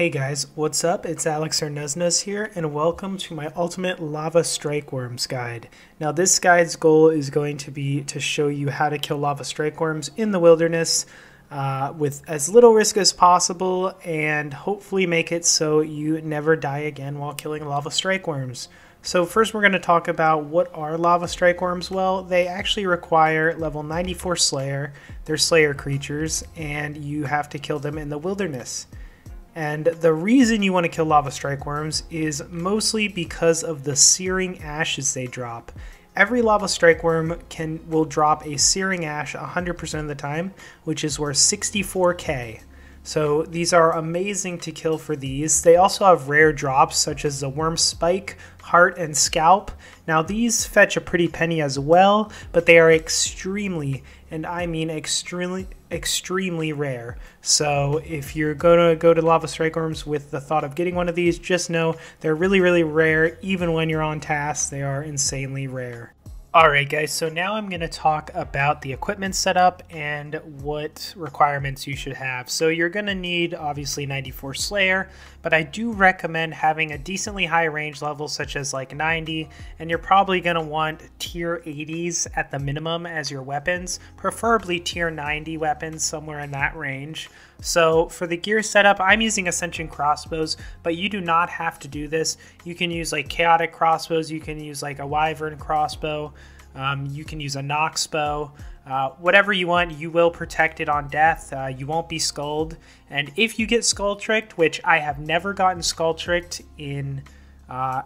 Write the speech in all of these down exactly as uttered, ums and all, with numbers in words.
Hey guys, what's up? It's Alex Arneznas here, and welcome to my Ultimate Lava Strykewyrms guide. Now this guide's goal is going to be to show you how to kill Lava Strykewyrms in the wilderness uh, with as little risk as possible, and hopefully make it so you never die again while killing Lava Strykewyrms. So first we're going to talk about what are Lava Strykewyrms. Well, they actually require level ninety-four Slayer. They're Slayer creatures, and you have to kill them in the wilderness. And the reason you want to kill Lava Strykewyrms is mostly because of the Searing Ashes they drop. Every Lava Strykewyrm can will drop a Searing Ash one hundred percent of the time, which is worth sixty-four K. So these are amazing to kill for these. They also have rare drops such as the Worm Spike, Heart, and Scalp. Now these fetch a pretty penny as well, but they are extremely, and I mean extremely, extremely rare. So if you're going to go to Lava Strykewyrms with the thought of getting one of these, just know they're really, really rare. Even when you're on task, they are insanely rare. Alright guys, so now I'm going to talk about the equipment setup and what requirements you should have. So you're going to need obviously ninety-four Slayer, but I do recommend having a decently high range level such as like ninety, and you're probably going to want tier eighties at the minimum as your weapons, preferably tier ninety weapons, somewhere in that range. So for the gear setup, I'm using Ascension crossbows, but you do not have to do this. You can use like chaotic crossbows, you can use like a wyvern crossbow, um, you can use a noxbow, uh, whatever you want. You will protect it on death, uh, you won't be sculled, and if you get skull tricked, which I have never gotten skull tricked in, uh,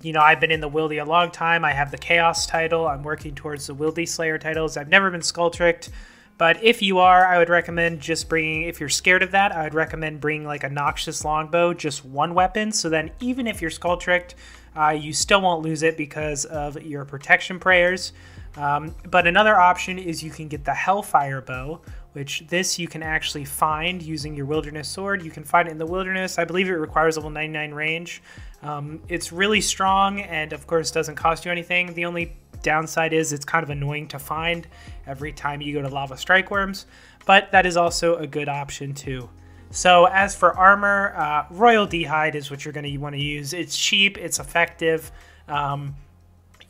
you know, I've been in the Wildy a long time, I have the Chaos title, I'm working towards the Wildy Slayer titles, I've never been skull tricked. But if you are, I would recommend just bringing, if you're scared of that, I would recommend bringing like a noxious longbow, just one weapon. So then even if you're skull tricked, uh, you still won't lose it because of your protection prayers. Um, but another option is you can get the hellfire bow, which this you can actually find using your wilderness sword. You can find it in the wilderness. I believe it requires level ninety-nine range. Um, it's really strong and of course doesn't cost you anything. The only downside is it's kind of annoying to find every time you go to Lava Strykewyrms, but that is also a good option too. So as for armor, uh, Royal D'hide is what you're going to want to use. It's cheap, it's effective. Um,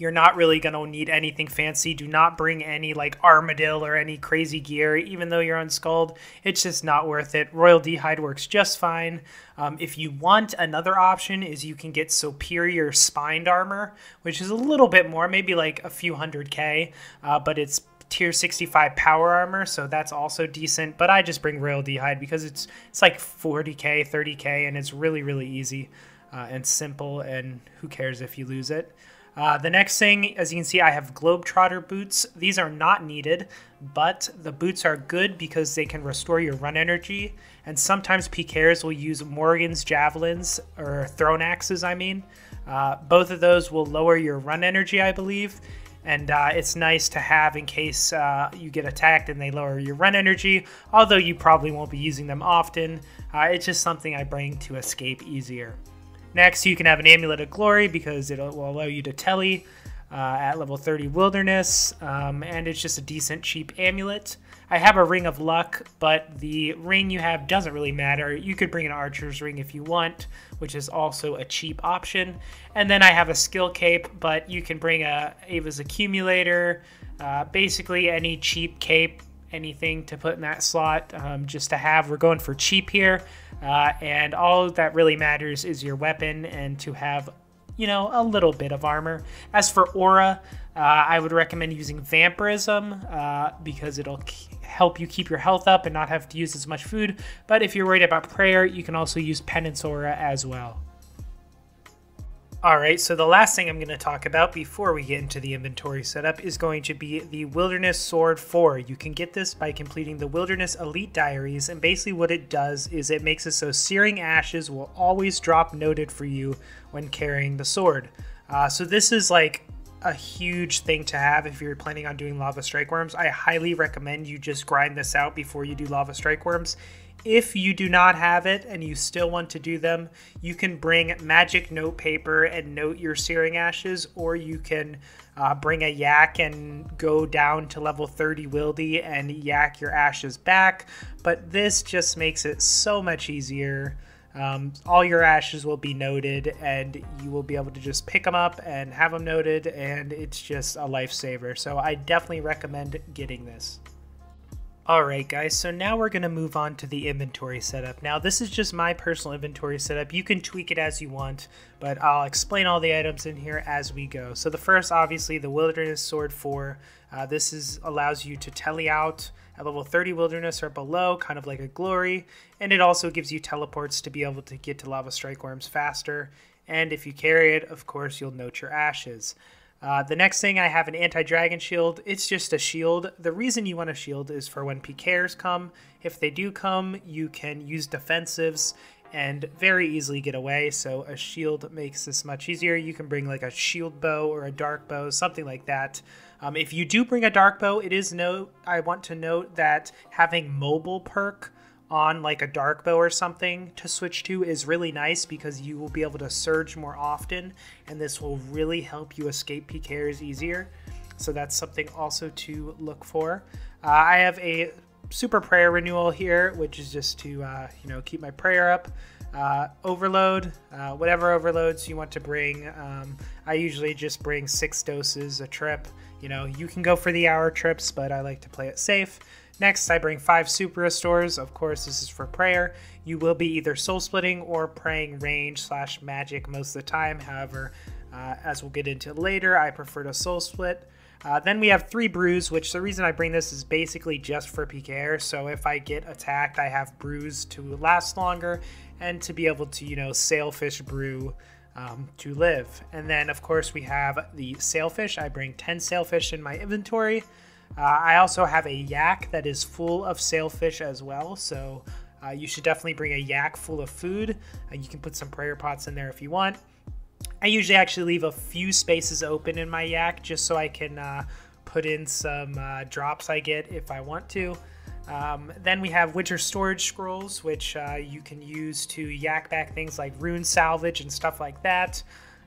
you're not really going to need anything fancy. Do not bring any like armadillo or any crazy gear, even though you're unskulled. It's just not worth it. Royal D'hide works just fine. Um, if you want, another option is you can get Superior Spined Armor, which is a little bit more, maybe like a few hundred K, uh, but it's tier sixty-five power armor, so that's also decent. But I just bring Royal D'hide because it's it's like forty K, thirty K, and it's really, really easy uh, and simple, and who cares if you lose it. Uh, the next thing, as you can see, I have Globetrotter boots. These are not needed, but the boots are good because they can restore your run energy. And sometimes P Kers will use Morgan's javelins, or thrown axes, I mean. Uh, both of those will lower your run energy, I believe. And uh, it's nice to have in case uh, you get attacked and they lower your run energy, although you probably won't be using them often. Uh, it's just something I bring to escape easier. Next, you can have an Amulet of Glory because it will allow you to tele uh, at level thirty Wilderness, um, and it's just a decent, cheap amulet. I have a Ring of Luck, but the ring you have doesn't really matter. You could bring an Archer's Ring if you want, which is also a cheap option. And then I have a Skill Cape, but you can bring a Ava's Accumulator, uh, basically any cheap cape, anything to put in that slot, um, just to have. We're going for cheap here, uh, and all that really matters is your weapon and to have, you know, a little bit of armor. As for aura, uh, I would recommend using vampirism uh, because it'll help you keep your health up and not have to use as much food. But if you're worried about prayer, you can also use penance aura as well. Alright, so the last thing I'm going to talk about before we get into the inventory setup is going to be the Wilderness Sword four. You can get this by completing the Wilderness Elite Diaries, and basically what it does is it makes it so Searing Ashes will always drop noted for you when carrying the sword. Uh, so this is like a huge thing to have if you're planning on doing Lava Strykewyrms. I highly recommend you just grind this out before you do Lava Strykewyrms. If you do not have it and you still want to do them, you can bring magic note paper and note your Searing Ashes, or you can uh, bring a yak and go down to level thirty Wildy and yak your ashes back. But this just makes it so much easier Um, all your ashes will be noted, and you will be able to just pick them up and have them noted, and it's just a lifesaver. So I definitely recommend getting this. Alright guys, so now we're going to move on to the inventory setup. Now this is just my personal inventory setup. You can tweak it as you want, but I'll explain all the items in here as we go. So the first, obviously, the Wilderness Sword four. Uh, this is allows you to tele out at level thirty Wilderness or below, kind of like a Glory. And it also gives you teleports to be able to get to Lava Strykewyrms faster. And if you carry it, of course, you'll note your ashes. Uh, the next thing, I have an anti-dragon shield. It's just a shield. The reason you want a shield is for when PKers come. If they do come, you can use defensives and very easily get away, so a shield makes this much easier. You can bring like a shield bow or a dark bow, something like that. Um, if you do bring a dark bow, it is no. I want to note that having mobile perk on like a dark bow or something to switch to is really nice, because you will be able to surge more often, and this will really help you escape PKers easier. So that's something also to look for. Uh, I have a super prayer renewal here, which is just to uh, you know, keep my prayer up. Uh, overload, uh, whatever overloads you want to bring. Um, I usually just bring six doses a trip. You know, you can go for the hour trips, but I like to play it safe. Next, I bring five super restores. Of course, this is for prayer. You will be either soul splitting or praying range slash magic most of the time. However, uh, as we'll get into later, I prefer to soul split. Uh, then we have three brews, which the reason I bring this is basically just for PKers. So if I get attacked, I have brews to last longer and to be able to, you know, sailfish brew Um, to live. And then of course we have the sailfish. I bring ten sailfish in my inventory. Uh, I also have a yak that is full of sailfish as well, so uh, you should definitely bring a yak full of food. Uh, you can put some prayer pots in there if you want. I usually actually leave a few spaces open in my yak just so I can uh, put in some uh, drops I get if I want to. Um, then we have winter storage scrolls, which uh, you can use to yak back things like rune salvage and stuff like that.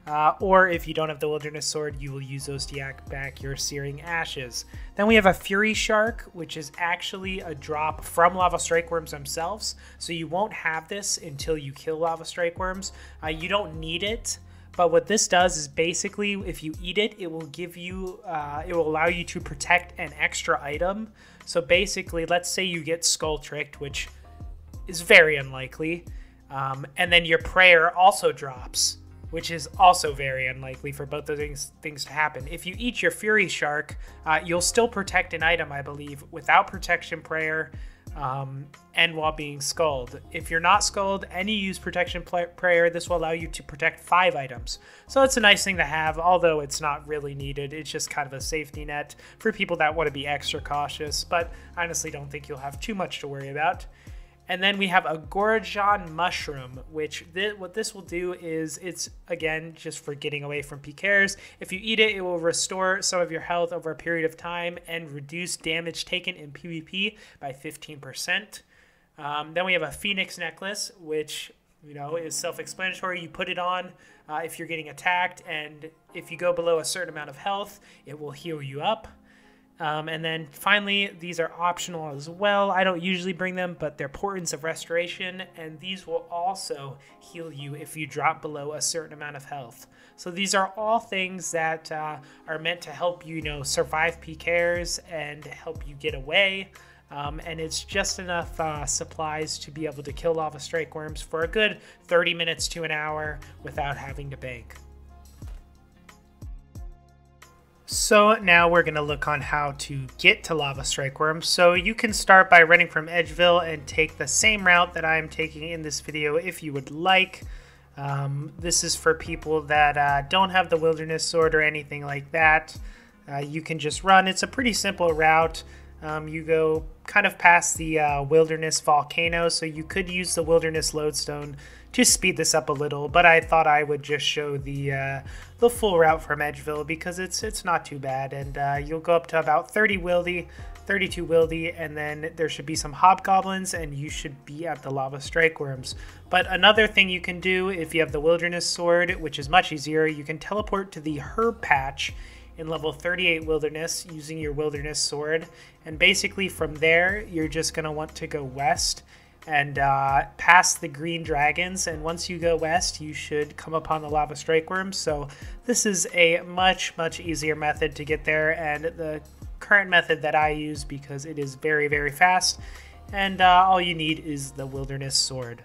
Uh, or if you don't have the Wilderness Sword, you will use those to yak back your Searing Ashes. Then we have a Fury Shark, which is actually a drop from Lava Strykewyrms themselves. So you won't have this until you kill Lava Strykewyrms. Uh, you don't need it. But what this does is basically, if you eat it, it will give you, uh, it will allow you to protect an extra item. So basically, let's say you get skull tricked, which is very unlikely. Um, and then your prayer also drops, which is also very unlikely for both those things, things to happen. If you eat your Fury Shark, uh, you'll still protect an item, I believe, without protection prayer um, and while being sculled. If you're not sculled and you use protection prayer, this will allow you to protect five items. So it's a nice thing to have, although it's not really needed. It's just kind of a safety net for people that want to be extra cautious, but honestly don't think you'll have too much to worry about. And then we have a Gorajan mushroom, which th what this will do is, it's again just for getting away from PKers. If you eat it, it will restore some of your health over a period of time and reduce damage taken in PvP by fifteen percent. Um, then we have a Phoenix necklace, which, you know, is self-explanatory. You put it on uh, if you're getting attacked, and if you go below a certain amount of health, it will heal you up. Um, and then finally, these are optional as well. I don't usually bring them, but they're Portents of Restoration, and these will also heal you if you drop below a certain amount of health. So these are all things that uh, are meant to help you, you know, survive PKers and help you get away. Um, and it's just enough uh, supplies to be able to kill Lava Strykewyrms for a good thirty minutes to an hour without having to bank. So now we're going to look on how to get to Lava Strykewyrms. So you can start by running from Edgeville and take the same route that I'm taking in this video if you would like. Um, this is for people that uh, don't have the Wilderness Sword or anything like that. Uh, you can just run. It's a pretty simple route. Um, you go kind of past the uh, Wilderness Volcano, so you could use the Wilderness Lodestone to speed this up a little, but I thought I would just show the uh, the full route from Edgeville because it's it's not too bad, and uh, you'll go up to about thirty wildy, thirty-two wildy, and then there should be some hobgoblins, and you should be at the Lava Strykewyrms. But another thing you can do if you have the Wilderness Sword, which is much easier, you can teleport to the herb patch in level thirty-eight Wilderness using your Wilderness Sword, and basically from there you're just going to want to go west and uh, past the green dragons. And once you go west, you should come upon the lava strykewyrms. So this is a much, much easier method to get there, and the current method that I use because it is very, very fast. And uh, all you need is the Wilderness Sword.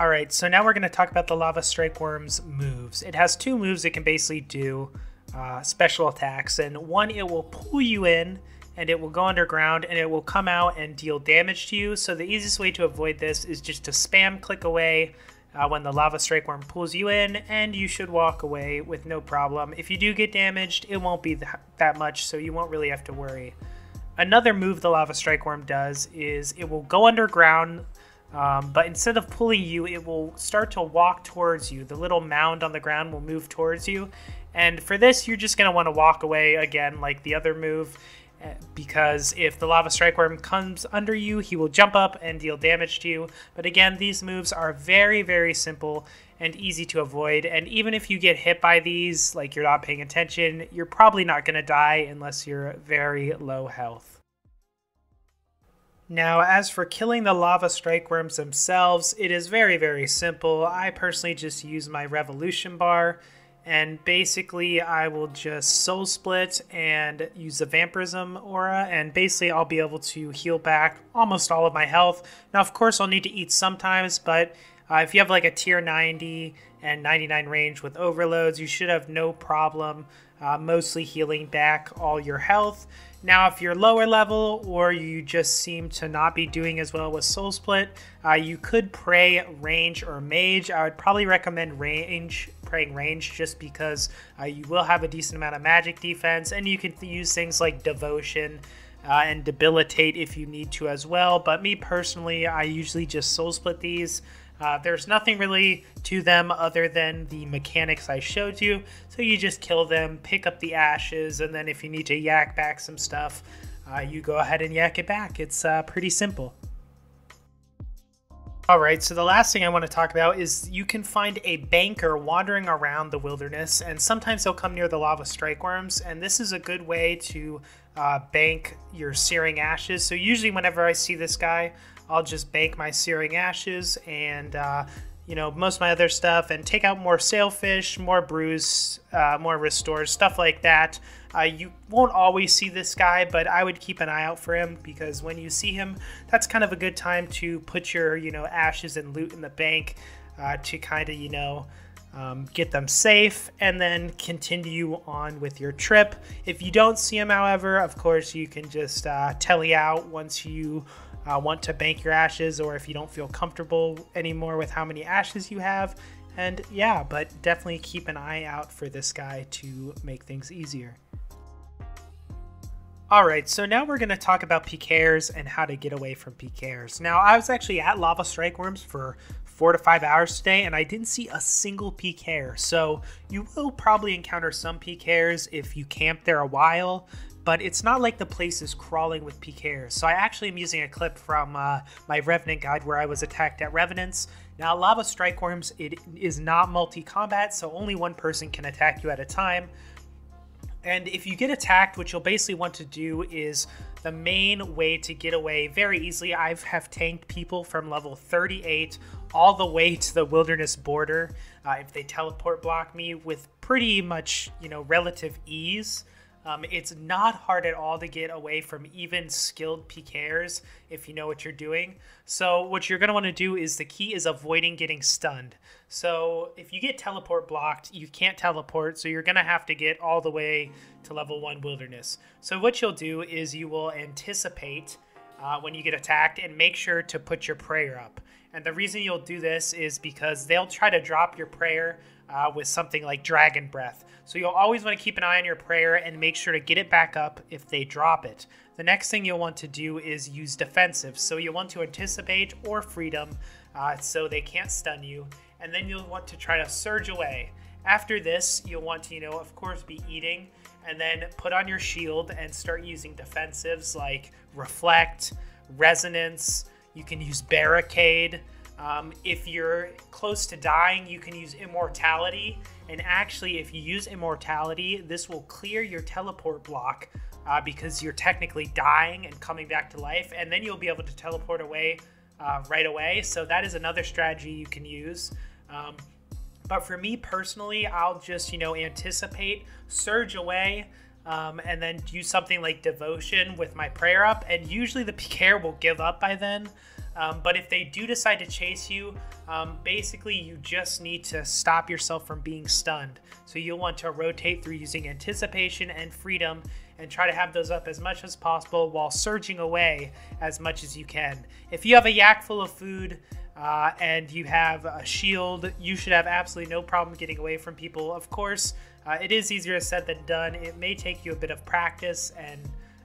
All right, so now we're going to talk about the Lava Strykewyrm's moves. It has two moves it can basically do, uh, special attacks. And one, it will pull you in, and it will go underground, and it will come out and deal damage to you. So the easiest way to avoid this is just to spam click away uh, when the Lava Strykewyrm pulls you in, and you should walk away with no problem. If you do get damaged, it won't be th- that much, so you won't really have to worry. Another move the Lava Strykewyrm does is it will go underground, Um, but instead of pulling you, it will start to walk towards you. The little mound on the ground will move towards you. And for this, you're just going to want to walk away again like the other move, because if the Lava Strykewyrm comes under you, he will jump up and deal damage to you. But again, these moves are very, very simple and easy to avoid. And even if you get hit by these, like you're not paying attention, you're probably not going to die unless you're very low health. Now, as for killing the Lava Strykewyrms themselves, it is very, very simple. I personally just use my Revolution Bar, and basically I will just Soul Split and use the Vampirism Aura, and basically I'll be able to heal back almost all of my health. Now, of course, I'll need to eat sometimes, but uh, if you have like a tier ninety and ninety-nine range with overloads, you should have no problem uh, mostly healing back all your health. Now, if you're lower level or you just seem to not be doing as well with Soul Split, uh, you could pray range or mage. I would probably recommend range, praying range, just because uh, you will have a decent amount of magic defense, and you can use things like Devotion uh, and Debilitate if you need to as well. But me personally, I usually just Soul Split these. Uh, there's nothing really to them other than the mechanics I showed you. So you just kill them, pick up the ashes, and then if you need to yak back some stuff, uh, you go ahead and yak it back. It's uh, pretty simple. All right, so the last thing I want to talk about is you can find a banker wandering around the wilderness, and sometimes they'll come near the Lava Strykewyrms, and this is a good way to uh, bank your Searing Ashes. So usually whenever I see this guy, I'll just bank my Searing Ashes and, uh, you know, most of my other stuff, and take out more sailfish, more brews, uh, more restores, stuff like that. Uh, you won't always see this guy, but I would keep an eye out for him, because when you see him, that's kind of a good time to put your, you know, ashes and loot in the bank uh, to kind of, you know, Um, get them safe, and then continue on with your trip. If you don't see them, however, of course, you can just uh, tele out once you uh, want to bank your ashes, or if you don't feel comfortable anymore with how many ashes you have. And yeah, but definitely keep an eye out for this guy to make things easier. All right, so now we're going to talk about PKers and how to get away from PKers. Now, I was actually at Lava Strykewyrms for four to five hours today, and I didn't see a single PKer. So you will probably encounter some PKers if you camp there a while, but it's not like the place is crawling with PKers. So I actually am using a clip from uh, my Revenant guide where I was attacked at Revenants. Now, Lava Strykewyrms, it is not multi-combat, so only one person can attack you at a time. And if you get attacked, what you'll basically want to do is the main way to get away very easily. I have tanked people from level thirty-eight all the way to the wilderness border. Uh, if they teleport block me with pretty much, you know, relative ease. Um, it's not hard at all to get away from even skilled PKers if you know what you're doing. So what you're going to want to do is, the key is avoiding getting stunned. So if you get teleport blocked, you can't teleport, so you're going to have to get all the way to level one wilderness. So what you'll do is you will anticipate uh, when you get attacked, and make sure to put your prayer up. And the reason you'll do this is because they'll try to drop your prayer Uh, with something like dragon breath. So you'll always want to keep an eye on your prayer and make sure to get it back up if they drop it. The next thing you'll want to do is use defensive. So you'll want to anticipate or freedom uh, so they can't stun you. And then you'll want to try to surge away. After this, you'll want to, you know, of course, be eating, and then put on your shield and start using defensives like reflect, resonance. You can use barricade. Um, if you're close to dying, you can use immortality. And actually, if you use immortality, this will clear your teleport block uh, because you're technically dying and coming back to life, and then you'll be able to teleport away uh, right away. So that is another strategy you can use. Um, but for me personally, I'll just, you know, anticipate, surge away, um, and then use something like Devotion with my prayer up. And usually the P K er will give up by then. Um, but if they do decide to chase you, um, basically you just need to stop yourself from being stunned. So you'll want to rotate through using anticipation and freedom and try to have those up as much as possible while surging away as much as you can. If you have a yak full of food uh, and you have a shield, you should have absolutely no problem getting away from people. Of course, uh, it is easier said than done. It may take you a bit of practice and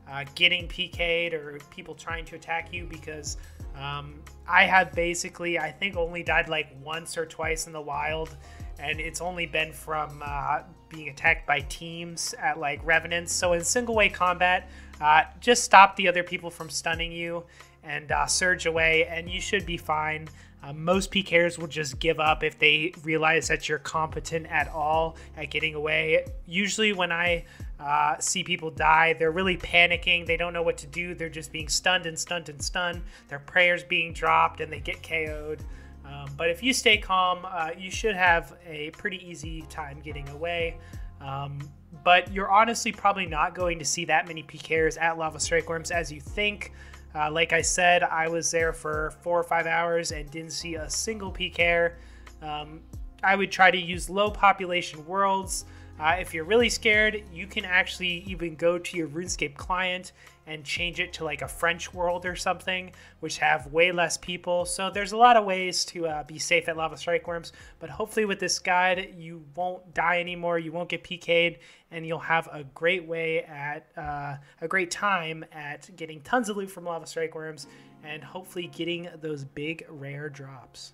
uh, getting P K'd or people trying to attack you, because Um, I have basically, I think, only died like once or twice in the wild, and it's only been from uh, being attacked by teams at like Revenants. So in single way combat, uh, just stop the other people from stunning you and uh, surge away, and you should be fine. Uh, most P K ers will just give up if they realize that you're competent at all at getting away. Usually when I uh, see people die, they're really panicking. They don't know what to do. They're just being stunned and stunned and stunned. Their prayers being dropped and they get K O'd. Um, but if you stay calm, uh, you should have a pretty easy time getting away. Um, but you're honestly probably not going to see that many P K ers at Lava Strykewyrms as you think. Uh, like I said, I was there for four or five hours and didn't see a single P K er. Um, I would try to use low population worlds. Uh, if you're really scared, you can actually even go to your RuneScape client and change it to like a French world or something, which have way less people. So there's a lot of ways to uh, be safe at Lava Strykewyrms, but hopefully with this guide, you won't die anymore, you won't get P K'd, and you'll have a great way at, uh, a great time at getting tons of loot from Lava Strykewyrms and hopefully getting those big rare drops.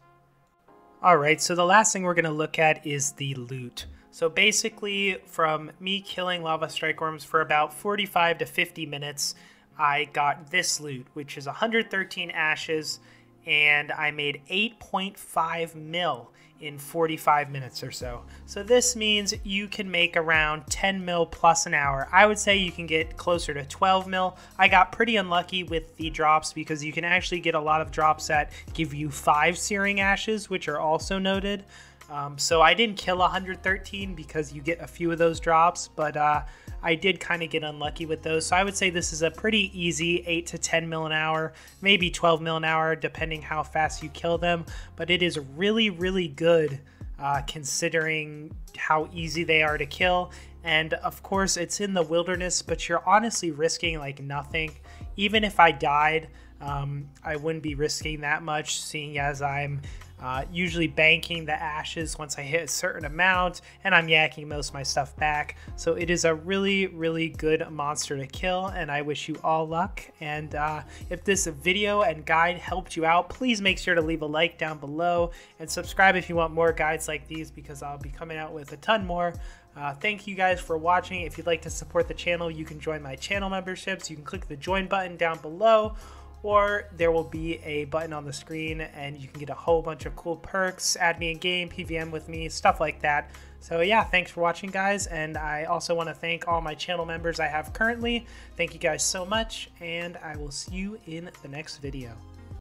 All right, so the last thing we're gonna look at is the loot. So basically, from me killing Lava Strykewyrms for about forty-five to fifty minutes, I got this loot, which is one hundred thirteen ashes, and I made eight point five mil in forty-five minutes or so. So this means you can make around ten mil plus an hour. I would say you can get closer to twelve mil. I got pretty unlucky with the drops because you can actually get a lot of drops that give you five Searing Ashes, which are also noted. Um, so I didn't kill one hundred thirteen because you get a few of those drops, but uh, I did kind of get unlucky with those. So I would say this is a pretty easy eight to ten mil an hour, maybe twelve mil an hour, depending how fast you kill them. But it is really, really good uh, considering how easy they are to kill. And of course, it's in the wilderness, but you're honestly risking like nothing. Even if I died, um, I wouldn't be risking that much, seeing as I'm Uh, usually banking the ashes once I hit a certain amount, and I'm yakking most of my stuff back. So it is a really, really good monster to kill, and I wish you all luck. And uh, if this video and guide helped you out, please make sure to leave a like down below and subscribe if you want more guides like these, because I'll be coming out with a ton more. Uh, thank you guys for watching. If you'd like to support the channel, you can join my channel memberships. You can click the join button down below, or there will be a button on the screen and you can get a whole bunch of cool perks, add me in game, P V M with me, stuff like that. So yeah, thanks for watching guys. And I also want to thank all my channel members I have currently. Thank you guys so much, and I will see you in the next video.